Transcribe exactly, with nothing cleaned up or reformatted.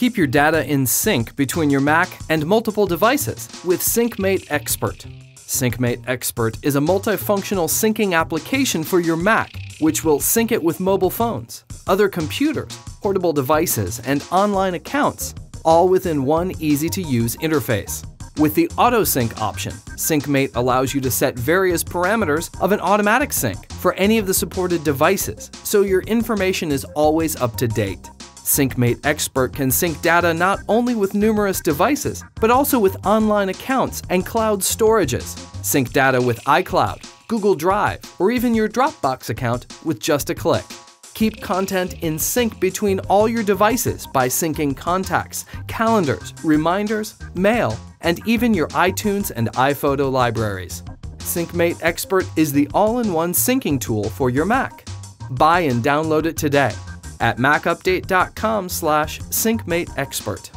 Keep your data in sync between your Mac and multiple devices with SyncMate Expert. SyncMate Expert is a multifunctional syncing application for your Mac, which will sync it with mobile phones, other computers, portable devices, and online accounts, all within one easy-to-use interface. With the Auto Sync option, SyncMate allows you to set various parameters of an automatic sync for any of the supported devices, so your information is always up to date. SyncMate Expert can sync data not only with numerous devices, but also with online accounts and cloud storages. Sync data with iCloud, Google Drive, or even your Dropbox account with just a click. Keep content in sync between all your devices by syncing contacts, calendars, reminders, mail, and even your iTunes and iPhoto libraries. SyncMate Expert is the all-in-one syncing tool for your Mac. Buy and download it today at mac update dot com slash syncmate expert.